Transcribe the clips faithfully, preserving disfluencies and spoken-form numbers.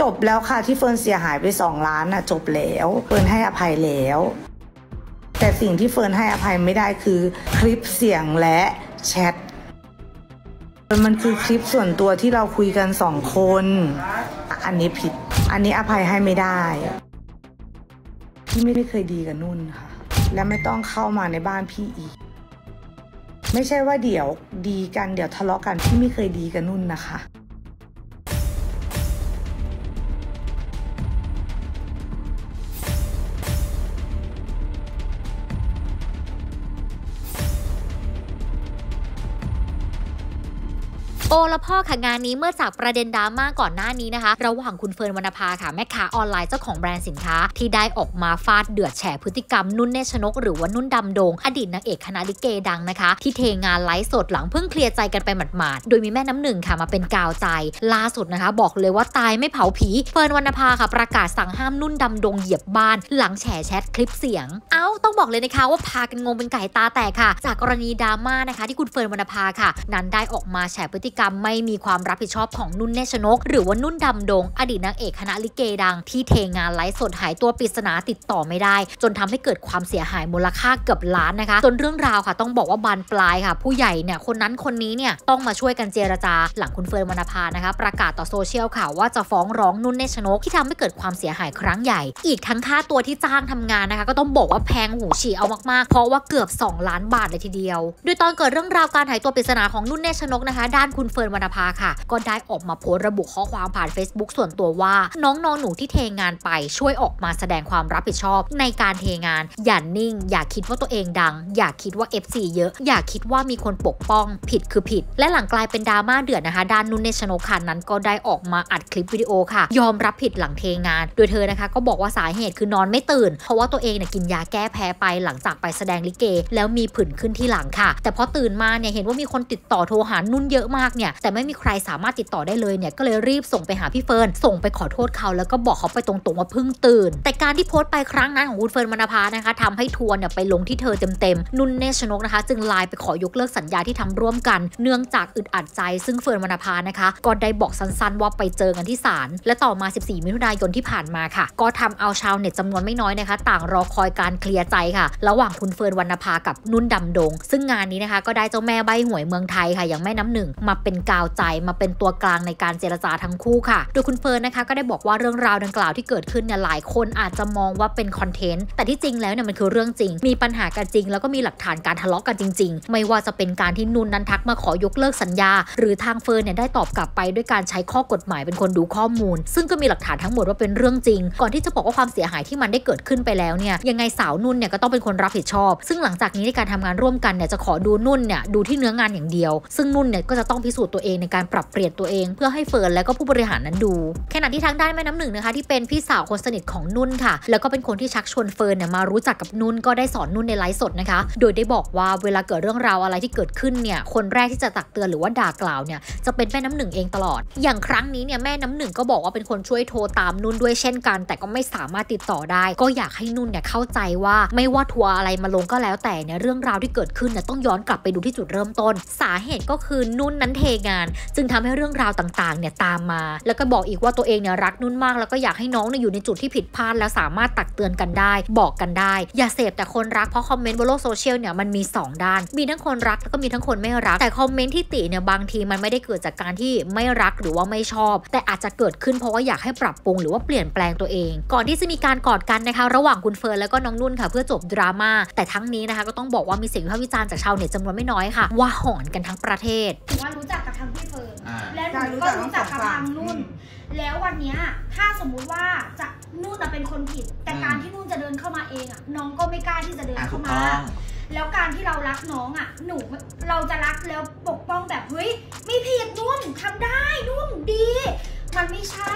จบแล้วค่ะที่เฟิร์นเสียหายไปสองล้านน่ะจบแล้วเฟิร์นให้อภัยแล้วแต่สิ่งที่เฟิร์นให้อภัยไม่ได้คือคลิปเสียงและแชทมันคือคลิปส่วนตัวที่เราคุยกันสองคนอันนี้ผิดอันนี้อภัยให้ไม่ได้พี่ไม่ได้เคยดีกับนุ่นค่ะและไม่ต้องเข้ามาในบ้านพี่อีกไม่ใช่ว่าเดี๋ยวดีกันเดี๋ยวทะเลาะกันพี่ไม่เคยดีกับนุ่นนะคะโอละพ่อค่ะงานนี้เมื่อจากประเด็นดราม่าก่อนหน้านี้นะคะระหว่างคุณเฟิร์นวรรณภาค่ะแม่ค้าออนไลน์เจ้าของแบรนด์สินค้าที่ได้ออกมาฟาดเดือดแฉพฤติกรรมนุ่นเนชนกหรือว่านุ่นดำดงอดีตนางเอกคณะลิเกดังนะคะที่เทงานไลฟ์สดหลังเพิ่งเคลียร์ใจกันไปหมาดๆโดยมีแม่น้ำหนึ่งค่ะมาเป็นกาวใจล่าสุดนะคะบอกเลยว่าตายไม่เผาผีเฟิร์นวรรณภาค่ะประกาศสั่งห้ามนุ่นดำดงเหยียบบ้านหลังแฉแชทคลิปเสียงเอ้าต้องบอกเลยนะคะว่าพากันงงเป็นไก่ตาแตกค่ะจากกรณีดราม่านะคะที่คุณเฟิร์นวรรณภาค่ะนั้นได้ออกมาแฉพฤติกรรมไม่มีความรับผิดชอบของนุ่นเนชนกหรือว่านุ่นดำดงอดีตนางเอกคณะลิเกดังที่เทงานไลฟ์สดหายตัวปริศนาติดต่อไม่ได้จนทำให้เกิดความเสียหายมูลค่าเกือบล้านนะคะจนเรื่องราวค่ะต้องบอกว่าบานปลายค่ะผู้ใหญ่เนี่ยคนนั้นคนนี้เนี่ยต้องมาช่วยกันเจรจาหลังคุณเฟิร์นวรรณภานะคะประกาศต่อโซเชียลค่ะว่าจะฟ้องร้องนุ่นเนชนกที่ทำให้เกิดความเสียหายครั้งใหญ่อีกทั้งค่าตัวที่จ้างทำงานนะคะก็ต้องบอกว่าแพงหูฉี่เอามากๆเพราะว่าเกือบสองล้านบาทเลยทีเดียวโดยตอนเกิดเรื่องราวการหายตัวปริศนาของนุ่นเนชนกนะคะด้านคุณเฟิร์นวรรณภาค่ะก็ได้ออกมาโพสต์ระบุข้อความผ่าน Facebook ส่วนตัวว่าน้องนอนหนูที่เทงานไปช่วยออกมาแสดงความรับผิดชอบในการเทงานอย่านิ่งอย่าคิดว่าตัวเองดังอย่าคิดว่า เอฟ ซี เยอะอย่าคิดว่ามีคนปกป้องผิดคือผิดและหลังกลายเป็นดราม่าเดือดนะคะด้านนุ่นเนชนกนั้นก็ได้ออกมาอัดคลิปวิดีโอค่ะยอมรับผิดหลังเทงานโดยเธอนะคะก็บอกว่าสาเหตุคือนอนไม่ตื่นเพราะว่าตัวเองเนี่ยกินยาแก้แพ้ไปหลังจากไปแสดงลิเกแล้วมีผื่นขึ้นที่หลังค่ะแต่พอตื่นมาเนี่ยเห็นว่ามีคนติดต่อโทรหานุ่นเยอะมากแต่ไม่มีใครสามารถติดต่อได้เลยเนี่ยก็เลยรีบส่งไปหาพี่เฟิร์นส่งไปขอโทษเขาแล้วก็บอกเขาไปตรงๆว่าเพิ่งตื่นแต่การที่โพสต์ไปครั้งนั้นของคุณเฟิร์นวรรณภานะคะทำให้ทัวร์เนี่ยไปลงที่เธอเต็มๆนุ่นเนชนกนะคะจึงไลน์ไปขอยกเลิกสัญญาที่ทำร่วมกันเนื่องจากอึดอัดใจซึ่งเฟิร์นวรรณภานะคะก็ได้บอกสั้นๆว่าไปเจอกันที่ศาลและต่อมาสิบสี่มิถุนายนที่ผ่านมาค่ะก็ทำเอาชาวเน็ตจำนวนไม่น้อยนะคะต่างรอคอยการเคลียร์ใจค่ะระหว่างคุณเฟิร์นวรรณภากับนุ่นดำดงซึ่งงานนี้นะคะก็ได้เจ้าแม่ใบหวยเมืองไทยค่ะอย่างแม่น้ำหนึ่งมาเป็นกาวใจมาเป็นตัวกลางในการเจรจาทั้งคู่ค่ะโดยคุณเฟิร์นนะคะก็ได้บอกว่าเรื่องราวดังกล่าวที่เกิดขึ้นเนี่ยหลายคนอาจจะมองว่าเป็นคอนเทนต์แต่ที่จริงแล้วเนี่ยมันคือเรื่องจริงมีปัญหากันจริงแล้วก็มีหลักฐานการทะเลาะกันจริงๆไม่ว่าจะเป็นการที่นุ่นนั้นทักมาขอยกเลิกสัญญาหรือทางเฟิร์นเนี่ยได้ตอบกลับไปด้วยการใช้ข้อกฎหมายเป็นคนดูข้อมูลซึ่งก็มีหลักฐานทั้งหมดว่าเป็นเรื่องจริงก่อนที่จะบอกว่าความเสียหายที่มันได้เกิดขึ้นไปแล้วเนี่ยยังไงสาวนุ่นเนี่ยก็ต้องเป็นคนรับผิดชอบซึ่งหลังจากนี้ในการทำงานร่วมกันเนี่ยจะขอดูนุ่นเนี่ยดูที่เนื้องานอย่างเดียวซึ่งนุ่นเนี่ยก็จะต้องพิสูจน์ตัวเองในการปรับเปลี่ยนตัวเองเพื่อให้เฟิร์นและก็ผู้บริหารนั้นดูขณะที่ทางด้านแม่น้ำหนึ่งนะคะที่เป็นพี่สาวคนสนิทของนุ่นค่ะแล้วก็เป็นคนที่ชักชวนเฟิร์นเนี่ยมารู้จักกับนุ่นก็ได้สอนนุ่นในไลฟ์สดนะคะโดยได้บอกว่าเวลาเกิดเรื่องราวอะไรที่เกิดขึ้นเนี่ยคนแรกที่จะตักเตือนหรือว่าด่ากล่าวเนี่ยจะเป็นแม่น้ำหนึ่งเองตลอดอย่างครั้งนี้เนี่ยแม่น้ำหนึ่งก็บอกว่าเป็นคนช่วยโทรตามนุ่นด้วยเช่นกันแต่ก็ไม่สามารถติดต่อได้ก็อยากให้นุ่นเนี่ยเข้าใจว่าไม่ว่าทัวร์อะไรมาลงก็แล้วแต่เนี่ยเรื่องราวที่เกิดขึ้นเนี่ยต้องย้อนกลับไปดูที่จุดเริ่มต้นสาเหตุก็คือนุ่นนั้นเทงานจึงทำให้เรื่องราวต่างๆเนี่ยตามมาแล้วก็บอกอีกว่าตัวเองเนี่ยรักนุ่นมากแล้วก็อยากให้น้องเนี่ยอยู่ในจุดที่ผิดพลาดแล้วสามารถตักเตือนกันได้บอกกันได้อย่าเสพแต่คนรักเพราะคอมเมนต์บนโลกโซเชียลเนี่ยมันมีสองด้านมีทั้งคนรักแล้วก็มีทั้งคนไม่รักแต่คอมเมนต์ที่ติเนี่ยบางทีมันไม่ได้เกิดจากการที่ไม่รักหรือว่าไม่ชอบแต่อาจจะเกิดขึ้นเพราะว่าอยากให้ปรับปรุงหรือว่าเปลี่ยนแปลงตัวเองก่อนที่จะมีการกอดกันนะคะระหว่างคุณเฟิร์นแล้วก็น้องนุ่นค่ะเพื่อจบดราม่าแต่ทั้งนี้นะคะก็ต้องบอกว่ามีเสียงวิพากษ์วิจารณ์จากชาวเน็ตจำนวนไม่น้อยค่ะว่าหอนกันทั้งประเทศว่ารู้จักกับทางพี่เฟิร์นและหนูก็รู้จักกับทางนุ่นแล้ววันนี้ถ้าสมมุติว่าจะนุ่นจะเป็นคนผิดแต่การที่นุ่นจะเดินเข้ามาเองอ่ะน้องก็ไม่กล้าที่จะเดินเข้ามาแล้วการที่เรารักน้องอ่ะหนูเราจะรักแล้วปกป้องแบบเฮ้ยไม่ผิดนุ่นทำได้นุ่นดีมันไม่ใช่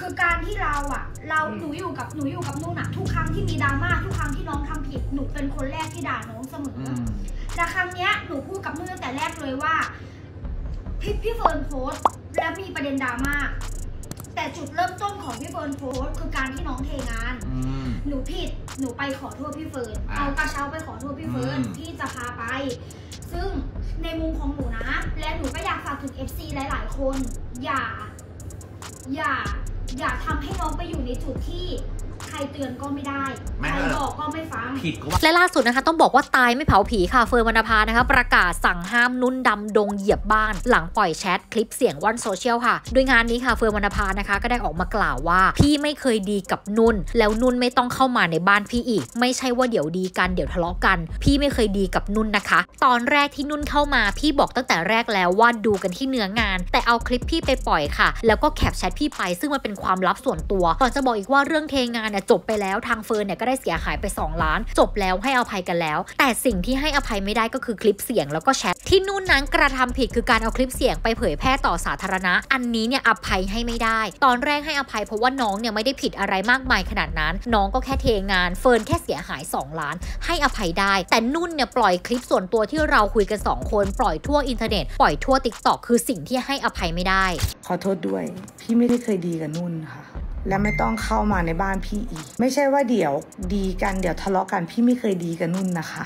คือการที่เราอ่ะเราหนูอยู่กับหนูอยู่กับนุ่นอ่ะทุกครั้งที่มีดราม่าทุกครั้งที่น้องทำผิดหนูเป็นคนแรกที่ด่าน้องเสมอแต่ครั้งเนี้ยหนูพูดกับนุ่นตั้งแต่แรกเลยว่าพี่พี่เฟิร์นโพสต์แล้วมีประเด็นดราม่าแต่จุดเริ่มต้นของพี่เฟิร์นโพสต์คือการที่น้องเทงานหนูผิดหนูไปขอโทษพี่เฟิร์นเอากระเช้าไปขอโทษพี่เฟิร์นพี่จะพาไปซึ่งในมุมของหนูนะและหนูก็อยากฝากถึง เอฟ ซี หลายๆคนอย่าอย่า อย่าทำให้น้องไปอยู่ในจุดที่ใครเตือนก็ไม่ได้ใครบอกก็ไม่ฟังผิดก็ว่าและล่าสุดนะคะต้องบอกว่าตายไม่เผาผีค่ะเฟิร์น วรรณภานะคะประกาศสั่งห้ามนุ่นดำดงเหยียบบ้านหลังปล่อยแชทคลิปเสียงว่อนโซเชียลค่ะโดยงานนี้ค่ะเฟิร์น วรรณภานะคะก็ได้ออกมากล่าวว่าพี่ไม่เคยดีกับนุ่นแล้วนุ่นไม่ต้องเข้ามาในบ้านพี่อีกไม่ใช่ว่าเดี๋ยวดีกันเดี๋ยวทะเลาะกันพี่ไม่เคยดีกับนุ่นนะคะตอนแรกที่นุ่นเข้ามาพี่บอกตั้งแต่แรกแล้วว่าดูกันที่เนื้องานแต่เอาคลิปพี่ไปปล่อยค่ะแล้วก็แคปแชทพี่ไปซึ่งมันเป็นความลับส่วนตัวก่อนจะบอกอีกว่าเรื่องเทงานจบไปแล้วทางเฟิร์นเนี่ยก็ได้เสียหายไปสองล้านจบแล้วให้อภัยกันแล้วแต่สิ่งที่ให้อภัยไม่ได้ก็คือคลิปเสียงแล้วก็แชทที่นุ่นนั้นกระทำผิดคือการเอาคลิปเสียงไปเผยแพร่ต่อสาธารณะอันนี้เนี่ยอภัยให้ไม่ได้ตอนแรกให้อภัยเพราะว่าน้องเนี่ยไม่ได้ผิดอะไรมากมายขนาดนั้นน้องก็แค่เทงานเฟิร์นแค่เสียหายสองล้านให้อภัยได้แต่นุ่นเนี่ยปล่อยคลิปส่วนตัวที่เราคุยกันสองคนปล่อยทั่วอินเทอร์เน็ตปล่อยทั่ว ติ๊กต็อก คือสิ่งที่ให้อภัยไม่ได้ขอโทษด้วยพี่ไม่ได้เคยดีกับนุ่นค่ะและไม่ต้องเข้ามาในบ้านพี่อีกไม่ใช่ว่าเดี๋ยวดีกันเดี๋ยวทะเลาะกันพี่ไม่เคยดีกับนุ่นนะคะ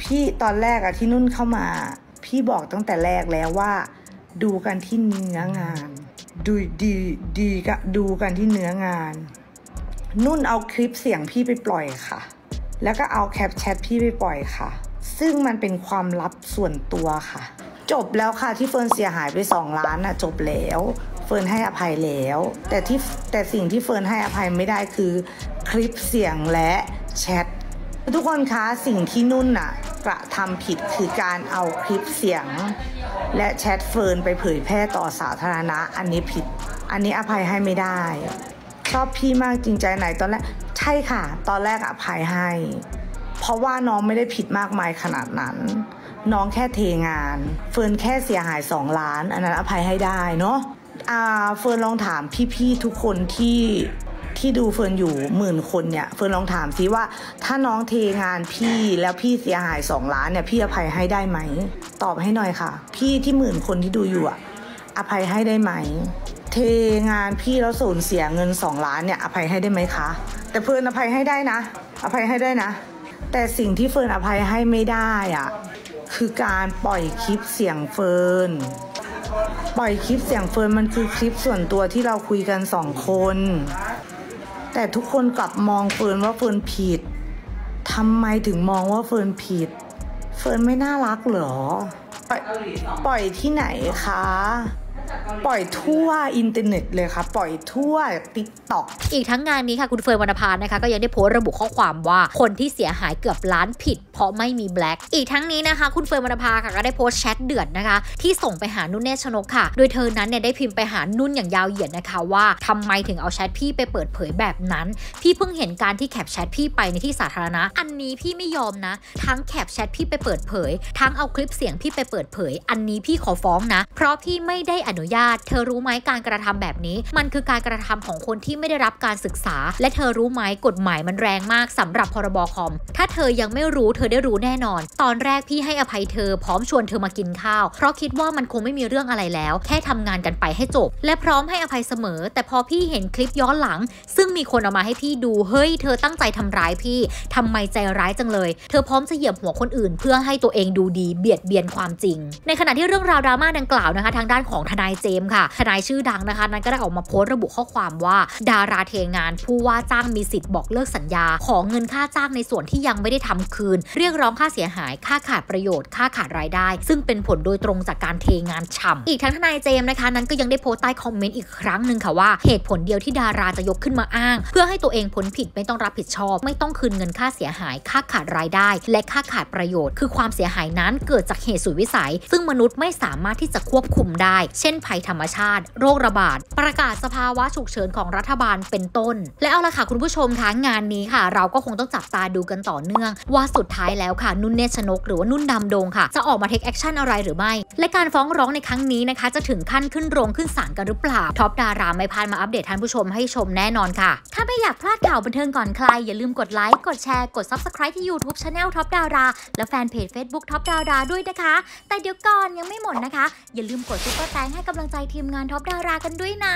พี่ตอนแรกอะที่นุ่นเข้ามาพี่บอกตั้งแต่แรกแล้วว่าดูกันที่เนื้องานดูดีดีกะดูกันที่เนื้องานนุ่นเอาคลิปเสียงพี่ไปปล่อยค่ะแล้วก็เอาแคปแชทพี่ไปปล่อยค่ะซึ่งมันเป็นความลับส่วนตัวค่ะจบแล้วค่ะที่เฟิร์นเสียหายไปสองล้านอะจบแล้วเฟิร์นให้อภัยแล้วแต่ที่แต่สิ่งที่เฟิร์นให้อภัยไม่ได้คือคลิปเสียงและแชททุกคนคะสิ่งที่นุ่นน่ะกระทำผิดคือการเอาคลิปเสียงและแชทเฟิร์นไปเผยแพร่ต่อสาธารณะอันนี้ผิดอันนี้อภัยให้ไม่ได้ชอบพี่มากจริงใจไหนตอนแรกใช่ค่ะตอนแรกอภัยให้เพราะว่าน้องไม่ได้ผิดมากมายขนาดนั้นน้องแค่เทงานเฟิร์นแค่เสียหายสองล้านอันนั้นอภัยให้ได้เนาะเฟิร์นลองถามพี่ๆทุกคนที่ที่ดูเฟิร์นอยู่หมื่นคนเนี่ยเฟิร์นลองถามซิว่าถ้าน้องเทงานพี่แล้วพี่เสียหายสองล้านเนี่ยพี่อภัยให้ได้ไหมตอบให้หน่อยค่ะพี่ที่หมื่นคนที่ดูอยู่อะอภัยให้ได้ไหมเทงานพี่แล้วสูญเสียเงินสองล้านเนี่ยอภัยให้ได้ไหมคะแต่เฟิร์นอภัยให้ได้นะอภัยให้ได้นะแต่สิ่งที่เฟิร์นอภัยให้ไม่ได้อะคือการปล่อยคลิปเสียงเฟิร์นปล่อยคลิปเสียงเฟิร์นมันคือคลิปส่วนตัวที่เราคุยกันสองคนแต่ทุกคนกลับมองเฟิร์นว่าเฟิร์นผิดทำไมถึงมองว่าเฟิร์นผิดเฟิร์นไม่น่ารักเหรอปล่อยปล่อยที่ไหนคะปล่อยทั่วอินเทอร์เน็ตเลยค่ะปล่อยทั่ว ติ๊กต็อก อีกทั้งงานนี้ค่ะคุณเฟิร์น วรรณภานะคะก็ยังได้โพสต์ระบุข้อความว่าคนที่เสียหายเกือบล้านผิดเพราะไม่มีแบล็คอีกทั้งนี้นะคะคุณเฟิร์น วรรณภาค่ะก็ได้โพสต์แชทเดือดนะคะที่ส่งไปหานุ่นเนตรชนกค่ะโดยเธอนั้นเนี่ยได้พิมพ์ไปหานุ่นอย่างยาวเหยียดนะคะว่าทำไมถึงเอาแชทพี่ไปเปิดเผยแบบนั้นพี่เพิ่งเห็นการที่แคปแชทพี่ไปในที่สาธารณะอันนี้พี่ไม่ยอมนะทั้งแคปแชทพี่ไปเปิดเผยทั้งเอาคลิปเสียงพี่ไปเปิดเผยอันนี้พี่ขอฟ้องนะเพราะพี่ไม่ได้อนุญาตเธอรู้ไหมการกระทำแบบนี้มันคือการกระทำของคนที่ไม่ได้รับการศึกษาและเธอรู้ไหมกฎหมายมันแรงมากสำหรับพรบคอมถ้าเธอยังไม่รู้เธอได้รู้แน่นอนตอนแรกพี่ให้อภัยเธอพร้อมชวนเธอมากินข้าวเพราะคิดว่ามันคงไม่มีเรื่องอะไรแล้วแค่ทำงานกันไปให้จบและพร้อมให้อภัยเสมอแต่พอพี่เห็นคลิปย้อนหลังซึ่งมีคนเอามาให้พี่ดูเฮ้ยเธอตั้งใจทำร้ายพี่ทำไมใจร้ายจังเลยเธอพร้อมจะเหยียบหัวคนอื่นเพื่อให้ตัวเองดูดีเบียดเบียนความจริงในขณะที่เรื่องราวดราม่าดังกล่าวนะคะทางด้านของทนายเจมส์ค่ะทนายชื่อดังนะคะนั้นก็ได้ออกมาโพสต์ระบุข้อความว่าดาราเทงานผู้ว่าจ้างมีสิทธิ์บอกเลิกสัญญาขอเงินค่าจ้างในส่วนที่ยังไม่ได้ทำคืนเรียกร้องค่าเสียหายค่าขาดประโยชน์ค่าขาดรายได้ซึ่งเป็นผลโดยตรงจากการเทงานฉ่ำอีกทั้งทนายเจมส์นะคะนั้นก็ยังได้โพสต์ใต้คอมเมนต์อีกครั้งหนึ่งค่ะว่าเหตุผลเดียวที่ดาราจะยกขึ้นมาอ้างเพื่อให้ตัวเองพ้นผิดไม่ต้องรับผิดชอบไม่ต้องคืนเงินค่าเสียหายค่าขาดรายได้และค่าขาดประโยชน์คือความเสียหายนั้นเกิดจากเหตุสุดวิสัยซึ่งมนุษย์ไม่สามารถที่จะควบคุมได้เช่นภัยธรรมชาติโรคระบาดประกาศสภาวะฉุกเฉินของรัฐบาลเป็นต้นและเอาละค่ะคุณผู้ชมคะงานนี้ค่ะเราก็คงต้องจับตาดูกันต่อเนื่องว่าสุดท้ายแล้วค่ะนุ่นเนตรชนกหรือว่านุ่นดำดงค่ะจะออกมาเทคแอคชั่นอะไรหรือไม่และการฟ้องร้องในครั้งนี้นะคะจะถึงขั้นขึ้นโรงขึ้นศาลกันหรือเปล่าท็อปดาราไม่พลาดมาอัปเดตท่านผู้ชมให้ชมแน่นอนค่ะถ้าไม่อยากพลาดข่าวบันเทิงก่อนใครอย่าลืมกดไลค์กดแชร์กด ซับสไครบ์ ที่ ยูทูบ ชาแนล ท็อปดาราและแฟนเพจ เฟซบุ๊ก ท็อปดาราด้วยนะคะแต่เดี๋ยวก่อนยังไม่หมดนะคะอย่าลืมกดซุปเปอร์แตงให้กำลังใจทีมงานท็อปดารากันด้วยนะ